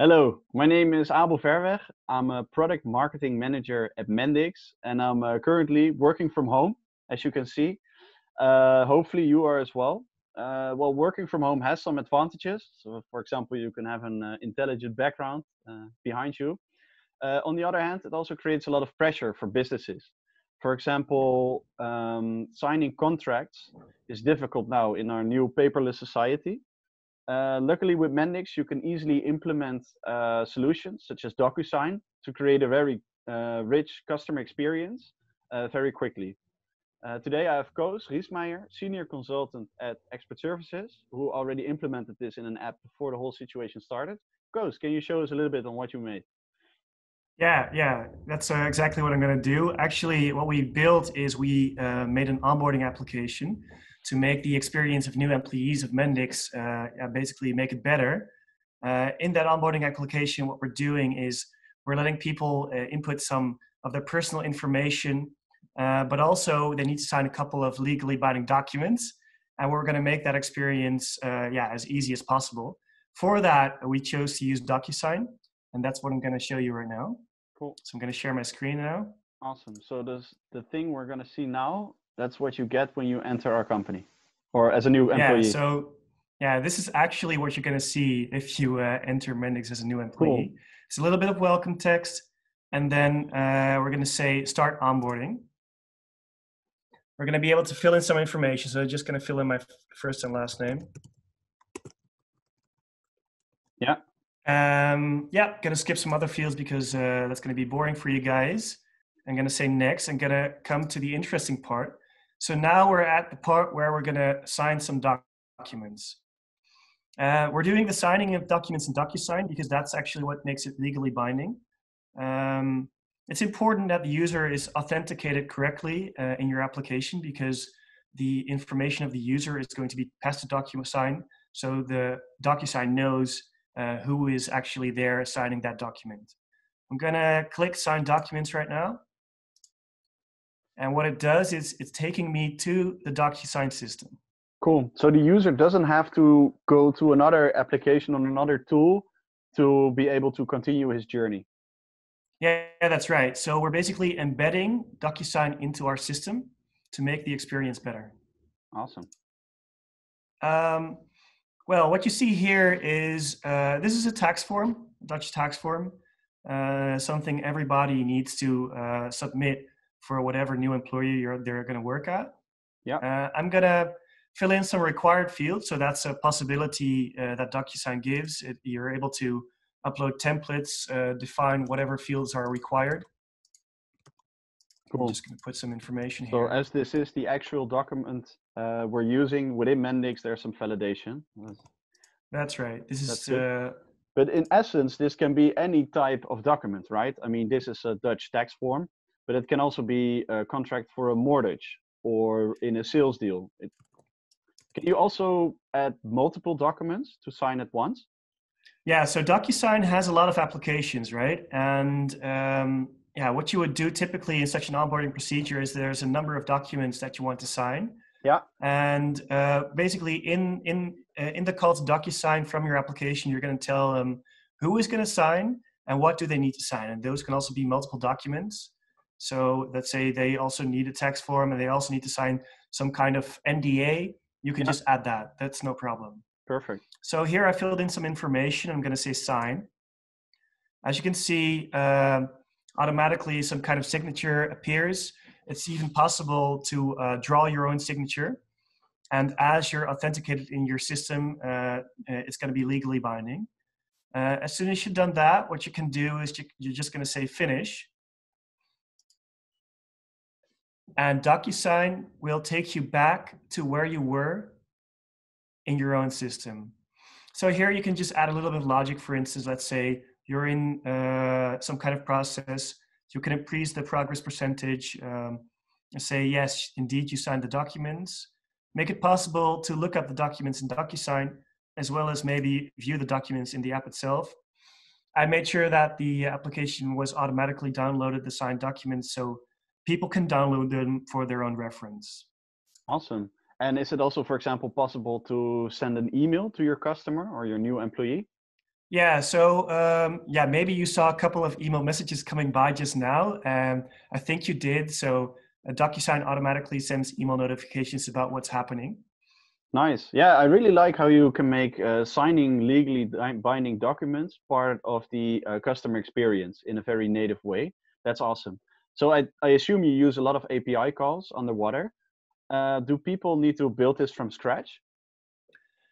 Hello, my name is Abel Verweg. I'm a product marketing manager at Mendix, and I'm currently working from home, as you can see. Hopefully you are as well. Well, working from home has some advantages. So, for example, you can have an intelligent background behind you. On the other hand, it also creates a lot of pressure for businesses. For example, signing contracts is difficult now in our new paperless society. Luckily, with Mendix, you can easily implement solutions such as DocuSign to create a very rich customer experience very quickly. Today, I have Koos Riesmeyer, senior consultant at Expert Services, who already implemented this in an app before the whole situation started. Koos, can you show us a little bit on what you made? Yeah, that's exactly what I'm going to do. Actually, what we built is we made an onboarding application to make the experience of new employees of Mendix basically make it better. In that onboarding application, what we're doing is we're letting people input some of their personal information, but also they need to sign a couple of legally binding documents, and we're going to make that experience as easy as possible. For that, we chose to use DocuSign, and that's what I'm going to show you right now. Cool. So I'm going to share my screen now. Awesome. So the thing we're going to see now, that's what you get when you enter our company or as a new employee. Yeah, so this is actually what you're going to see if you enter Mendix as a new employee. Cool. It's a little bit of welcome text, and then we're going to say start onboarding. We're going to be able to fill in some information. So I'm just going to fill in my first and last name. Yeah. Going to skip some other fields because that's going to be boring for you guys. I'm going to say next. I'm going to come to the interesting part. So now we're at the part where we're going to sign some documents. We're doing the signing of documents in DocuSign because that's actually what makes it legally binding. It's important that the user is authenticated correctly in your application, because the information of the user is going to be passed to DocuSign. So the DocuSign knows who is actually there signing that document. I'm going to click sign documents right now. And what it does is it's taking me to the DocuSign system. Cool. So the user doesn't have to go to another application on another tool to be able to continue his journey. Yeah, that's right. So we're basically embedding DocuSign into our system to make the experience better. Awesome. Well, what you see here is this is a tax form, Dutch tax form, something everybody needs to submit for whatever new employer they're going to work at. Yeah. I'm going to fill in some required fields. So that's a possibility that DocuSign gives. You're able to upload templates, define whatever fields are required. Cool. I'm just going to put some information here. So as this is the actual document we're using within Mendix, there's some validation. That's right. But in essence, this can be any type of document, right? I mean, this is a Dutch tax form, but it can also be a contract for a mortgage or in a sales deal. Can you also add multiple documents to sign at once? Yeah, so DocuSign has a lot of applications, right? And what you would do typically in such an onboarding procedure is there's a number of documents that you want to sign. Yeah. And basically in the call to DocuSign from your application, you're going to tell them who is going to sign and what do they need to sign. And those can also be multiple documents. So let's say they also need a tax form and they also need to sign some kind of NDA. You can just add that. That's no problem. Perfect. So here I filled in some information. I'm going to say sign. As you can see, automatically some kind of signature appears. It's even possible to draw your own signature. And as you're authenticated in your system, it's going to be legally binding. As soon as you've done that, what you can do is you're just going to say finish. And DocuSign will take you back to where you were in your own system. So here you can just add a little bit of logic. For instance, let's say you're in some kind of process. You can increase the progress percentage and say, yes, indeed, you signed the documents. Make it possible to look up the documents in DocuSign, as well as maybe view the documents in the app itself. I made sure that the application was automatically downloaded the signed documents, so people can download them for their own reference. Awesome. And is it also, for example, possible to send an email to your customer or your new employee? Yeah, so yeah, maybe you saw a couple of email messages coming by just now. I think you did. So DocuSign automatically sends email notifications about what's happening. Nice. Yeah, I really like how you can make signing legally binding documents part of the customer experience in a very native way. That's awesome. So I assume you use a lot of API calls underwater. Do people need to build this from scratch?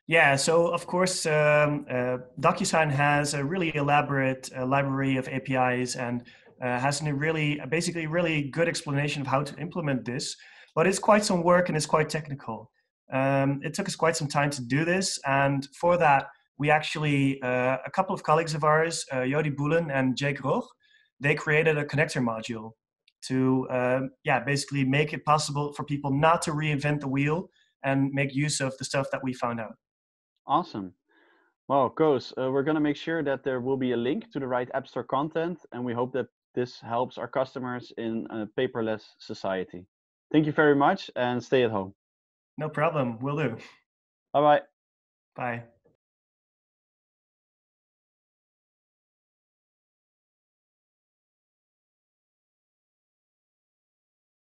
Yeah, so of course, DocuSign has a really elaborate library of APIs and has a really good explanation of how to implement this. But it's quite some work and it's quite technical. It took us quite some time to do this. And for that, we actually, a couple of colleagues of ours, Jodi Bullen and Jake Roch, they created a connector module to basically make it possible for people not to reinvent the wheel and make use of the stuff that we found out. Awesome. Well, Koos, we're going to make sure that there will be a link to the right App Store content, and we hope that this helps our customers in a paperless society. Thank you very much, and stay at home. No problem. Will do. Bye-bye. Bye.